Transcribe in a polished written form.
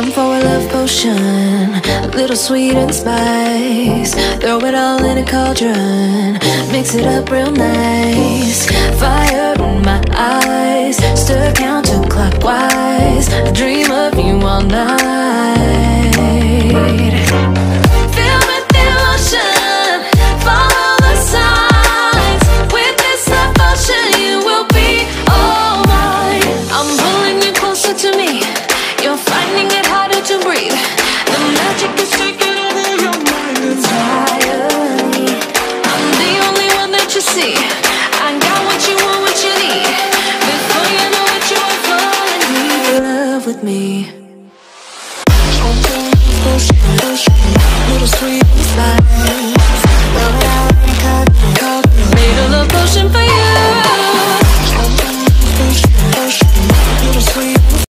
Time for a love potion, a little sweet and spice. Throw it all in a cauldron, mix it up real nice. Fire in my eyes, stir counterclockwise. I dream of you all night.